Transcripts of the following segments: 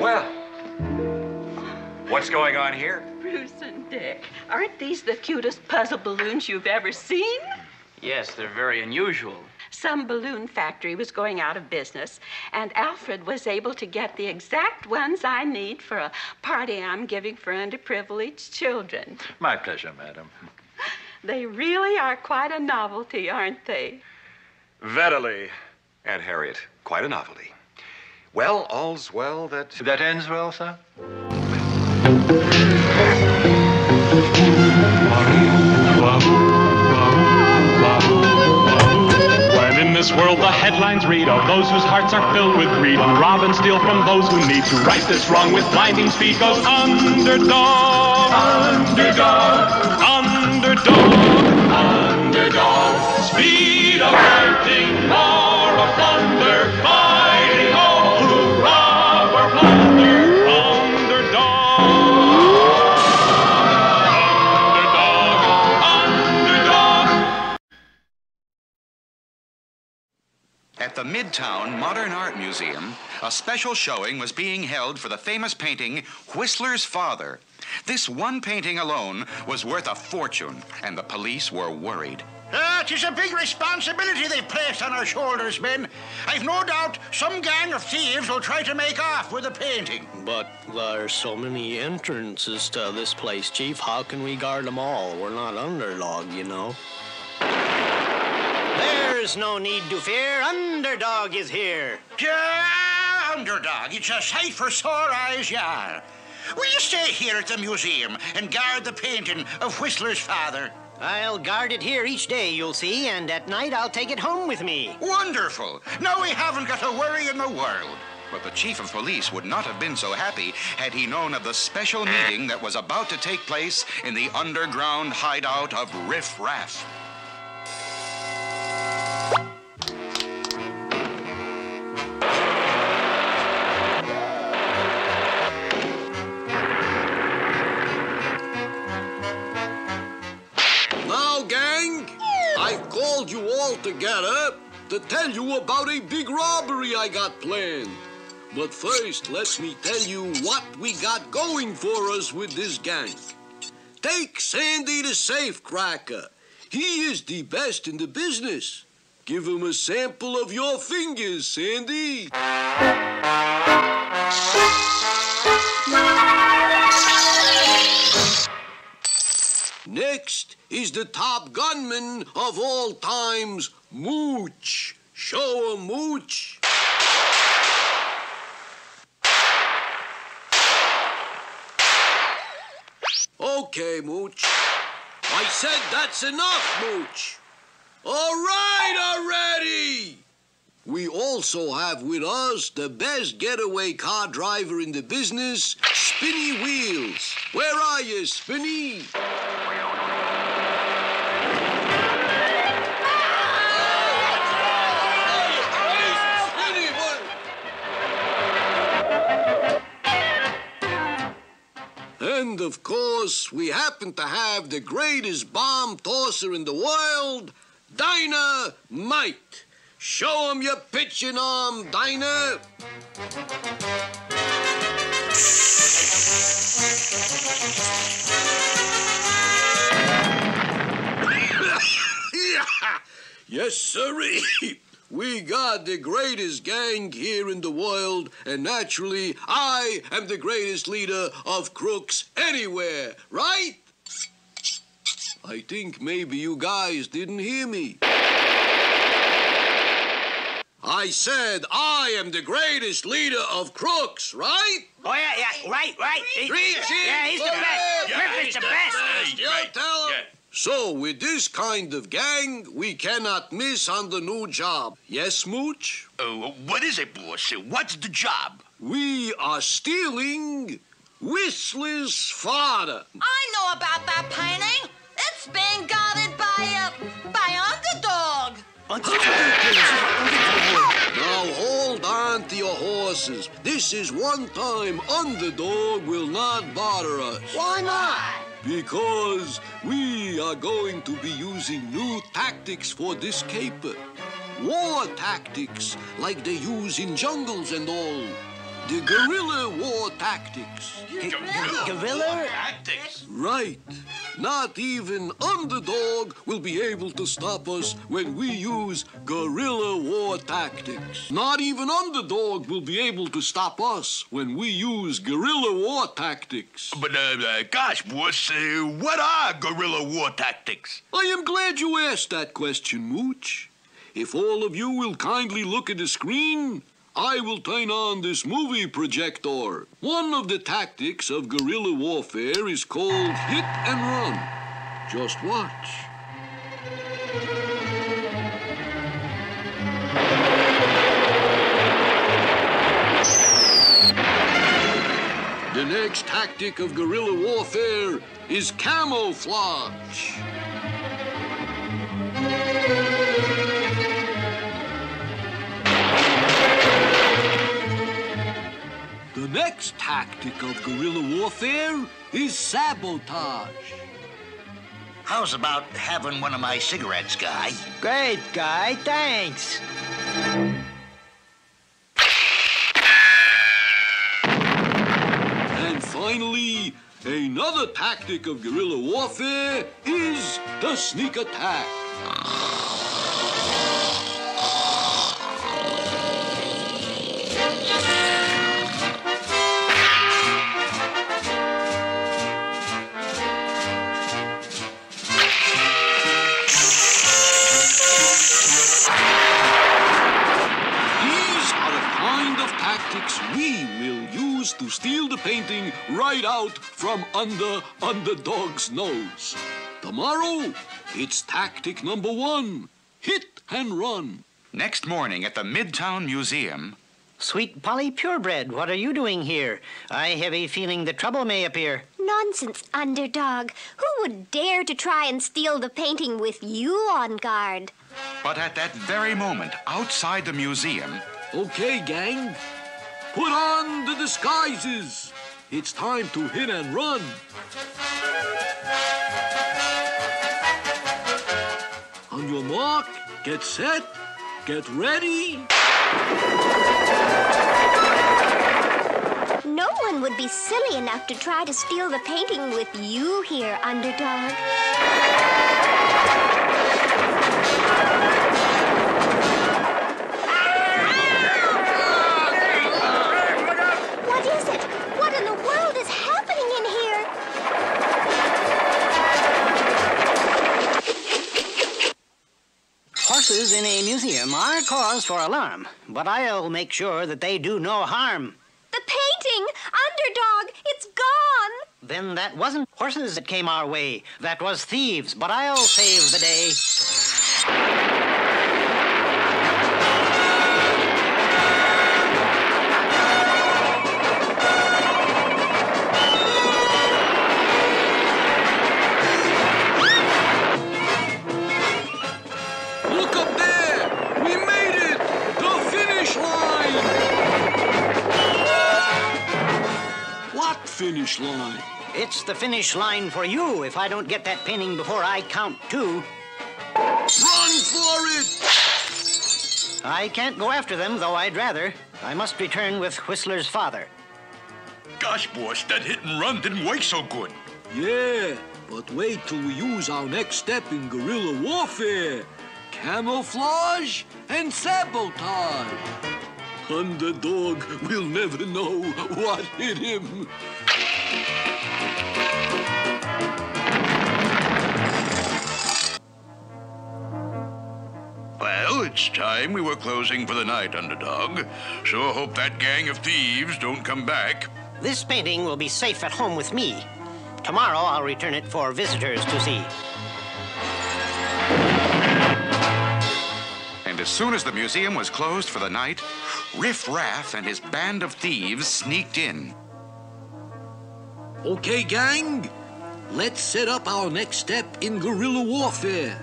Well, what's going on here? Bruce and Dick, aren't these the cutest puzzle balloons you've ever seen? Yes, they're very unusual. Some balloon factory was going out of business, and Alfred was able to get the exact ones I need for a party I'm giving for underprivileged children. My pleasure, madam. They really are quite a novelty, aren't they? Verily, Aunt Harriet, quite a novelty. Well, all's well that ends well, sir. When in this world the headlines read of those whose hearts are filled with greed, who rob and steal from those who need to right this wrong with blinding speed, goes underdog, underdog, underdog, underdog, speed of lightning, roar of thunder, mighty all who rob or plunder, underdog, underdog, underdog. At the Midtown Modern Art Museum, a special showing was being held for the famous painting Whistler's Father. This one painting alone was worth a fortune, and the police were worried. That is a big responsibility they've placed on our shoulders, men. I've no doubt some gang of thieves will try to make off with the painting. But there are so many entrances to this place, Chief. How can we guard them all? We're not underdog, you know. There's no need to fear. Underdog is here. Yeah, underdog. It's a sight for sore eyes, yeah. Will you stay here at the museum and guard the painting of Whistler's Father? I'll guard it here each day, you'll see, and at night I'll take it home with me. Wonderful! Now we haven't got a worry in the world. But the chief of police would not have been so happy had he known of the special meeting that was about to take place in the underground hideout of Riff Raff. You all together to tell you about a big robbery I got planned. But first, let me tell you what we got going for us with this gang. Take Sandy the safecracker. He is the best in the business. Give him a sample of your fingers, Sandy. Next is the top gunman of all times, Mooch. Show him, Mooch. Okay, Mooch. I said that's enough, Mooch. All right, already. We also have with us the best getaway car driver in the business, Spinny Wheels. Where are you, Spinny? And, of course, we happen to have the greatest bomb tosser in the world, Dinah Mike. Show him your pitching arm, Dinah. Yes, sirree. We got the greatest gang here in the world, and naturally, I am the greatest leader of crooks anywhere, right? I think maybe you guys didn't hear me. I said I am the greatest leader of crooks, right? Oh, yeah, right. He's the best. Perfect's the best. You tell him. So, with this kind of gang, we cannot miss on the new job. Yes, Mooch? Oh, what is it, boss? What's the job? We are stealing Whistler's Father. I know about that painting. It's being guarded by Underdog. Now, hold on to your horses. This is one time Underdog will not bother us. Why not? Because we are going to be using new tactics for this caper. War tactics, like they use in jungles and all. The guerrilla war tactics. Guerrilla tactics? Right. Not even Underdog will be able to stop us when we use guerrilla war tactics. Not even Underdog will be able to stop us when we use guerrilla war tactics. But, gosh, boss, what are guerrilla war tactics? I am glad you asked that question, Mooch. If all of you will kindly look at the screen, I will turn on this movie projector. One of the tactics of guerrilla warfare is called hit and run. Just watch. The next tactic of guerrilla warfare is camouflage. The next tactic of guerrilla warfare is sabotage. How's about having one of my cigarettes, Guy? Great, Guy. Thanks. And finally, another tactic of guerrilla warfare is the sneak attack. We will use to steal the painting right out from under Underdog's nose. Tomorrow, it's tactic number 1, hit and run. Next morning at the Midtown Museum. Sweet Polly Purebred, what are you doing here? I have a feeling that trouble may appear. Nonsense, Underdog. Who would dare to try and steal the painting with you on guard? But at that very moment, outside the museum... Okay, gang. Put on the disguises. It's time to hit and run. On your mark, get set, get ready. No one would be silly enough to try to steal the painting with you here, Underdog. Horses in a museum are cause for alarm, but I'll make sure that they do no harm. The painting! Underdog! It's gone! Then that wasn't horses that came our way. That was thieves, but I'll save the day. Finish line. It's the finish line for you if I don't get that painting before I count 2. Run for it! I can't go after them, though I'd rather. I must return with Whistler's father. Gosh, boss, that hit and run didn't work so good. Yeah, but wait till we use our next step in guerrilla warfare. Camouflage and sabotage. Underdog will never know what hit him. Well, it's time we were closing for the night, Underdog. Sure hope that gang of thieves don't come back. This painting will be safe at home with me. Tomorrow I'll return it for visitors to see. As soon as the museum was closed for the night, Riff Raff and his band of thieves sneaked in. Okay, gang, let's set up our next step in guerrilla warfare.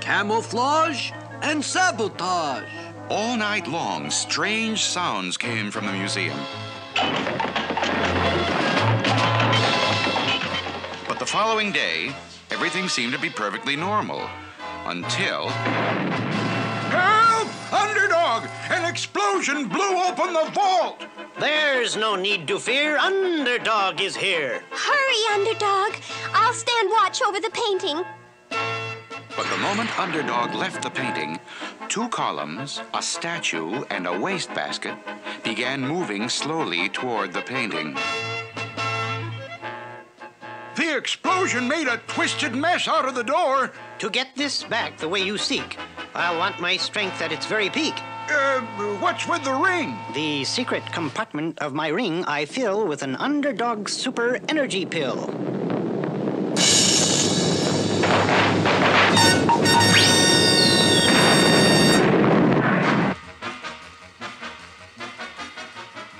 Camouflage and sabotage. All night long, strange sounds came from the museum. But the following day, everything seemed to be perfectly normal, until... Help! Underdog! An explosion blew open the vault! There's no need to fear. Underdog is here. Hurry, Underdog. I'll stand watch over the painting. But the moment Underdog left the painting, two columns, a statue, and a wastebasket began moving slowly toward the painting. The explosion made a twisted mess out of the door. To get this back the way you seek, I'll want my strength at its very peak. What's with the ring? The secret compartment of my ring I fill with an Underdog super energy pill.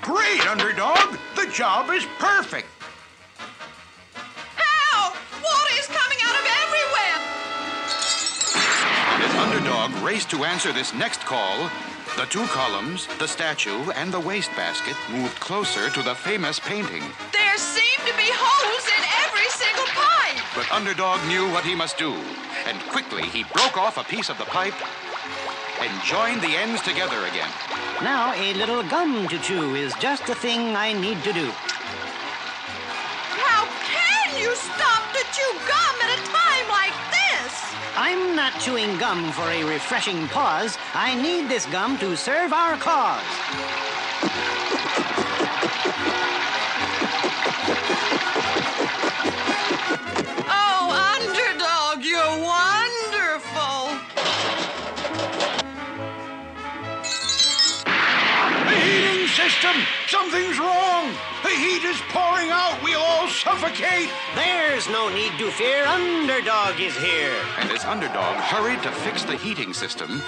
Great, Underdog! The job is perfect! Underdog raced to answer this next call. The two columns, the statue, and the wastebasket moved closer to the famous painting. There seemed to be holes in every single pipe. But Underdog knew what he must do, and quickly he broke off a piece of the pipe and joined the ends together again. Now a little gum to chew is just the thing I need to do. How can you stop to chew gum at a time like this? I'm not chewing gum for a refreshing pause. I need this gum to serve our cause. Oh, Underdog, you're wonderful. The heating system! Something's wrong! The heat is pouring out! We all suffocate! There's no need to fear. Underdog is here. And as Underdog hurried to fix the heating system,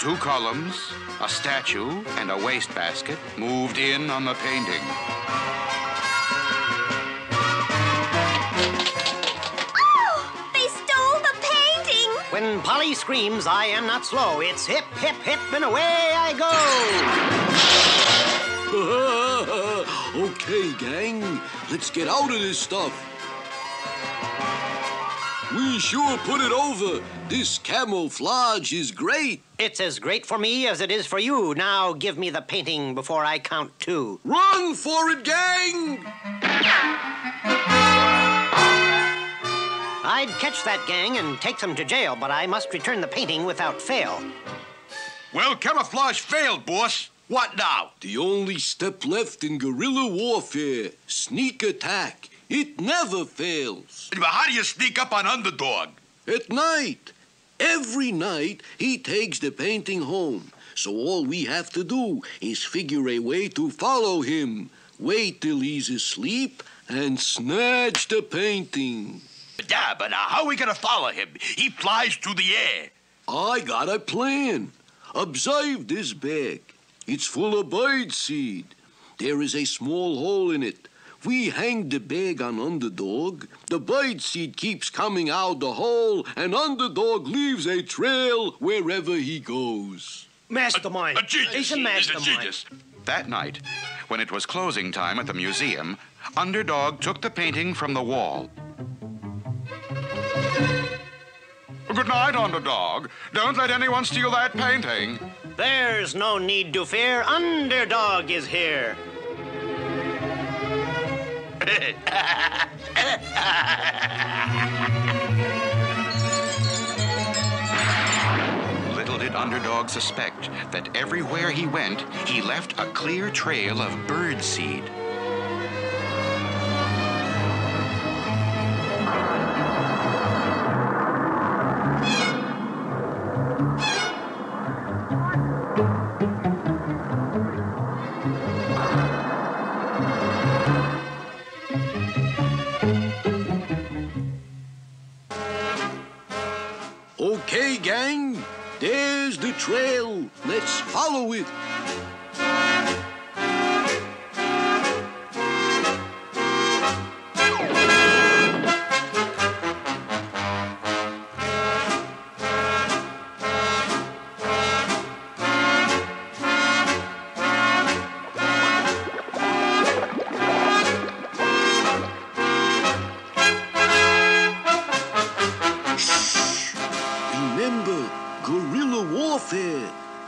two columns, a statue, and a wastebasket moved in on the painting. Oh! They stole the painting! When Polly screams, I am not slow. It's hip, hip, hip, and away I go! Okay, gang, let's get out of this stuff. We sure put it over. This camouflage is great. It's as great for me as it is for you. Now give me the painting before I count two. Run for it, gang! I'd catch that gang and take them to jail, but I must return the painting without fail. Well, camouflage failed, boss. What now? The only step left in guerrilla warfare, sneak attack. It never fails. But how do you sneak up on Underdog? At night. Every night, he takes the painting home. So all we have to do is figure a way to follow him, wait till he's asleep, and snatch the painting. But how are we gonna follow him? He flies through the air. I got a plan. Observe this bag. It's full of bird seed. There is a small hole in it. We hang the bag on Underdog. The bird seed keeps coming out the hole, and Underdog leaves a trail wherever he goes. Mastermind. He's a mastermind. He's a genius. That night, when it was closing time at the museum, Underdog took the painting from the wall. Good night, Underdog. Don't let anyone steal that painting. There's no need to fear. Underdog is here. Little did Underdog suspect that everywhere he went, he left a clear trail of birdseed. Okay, gang, there's the trail. Let's follow it.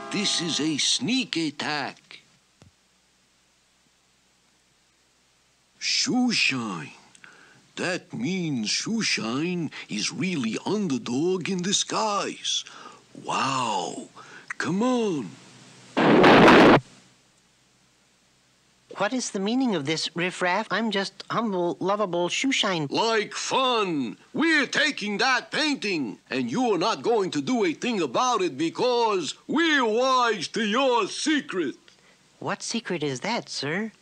This is a sneak attack. Shoeshine. That means Shoeshine is really Underdog in disguise. Wow. Come on. What is the meaning of this, Riff Raff? I'm just humble, lovable Shoeshine. Like fun. We're taking that painting, and you're not going to do a thing about it because we're wise to your secret. What secret is that, sir?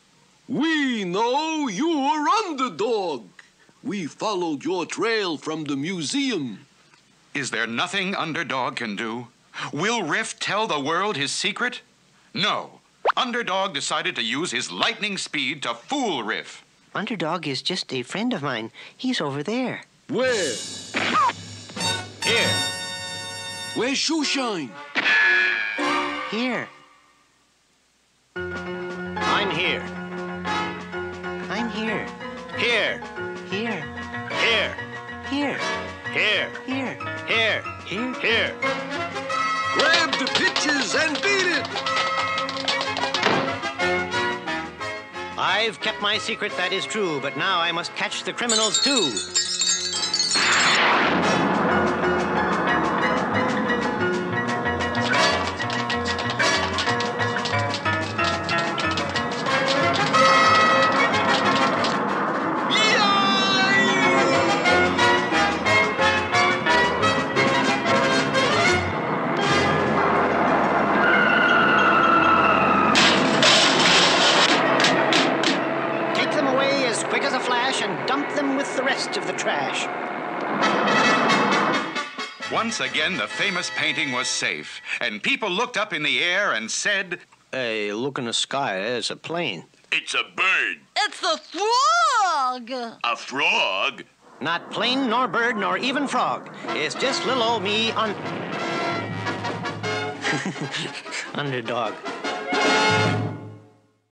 We know you're Underdog. We followed your trail from the museum. Is there nothing Underdog can do? Will Riff tell the world his secret? No. Underdog decided to use his lightning speed to fool Riff. Underdog is just a friend of mine. He's over there. Where? Here. Where's Shoeshine? Here. I'm here. I'm here. Here. Here. Here. Here. Here. Here. Here. Here. Here. Grab the pitches and beat it! I've kept my secret, that is true, but now I must catch the criminals, too. Once again, the famous painting was safe, and people looked up in the air and said, "Hey, look in the sky, there's a plane. It's a bird. It's a frog. A frog? Not plane, nor bird, nor even frog. It's just little old me on... Underdog.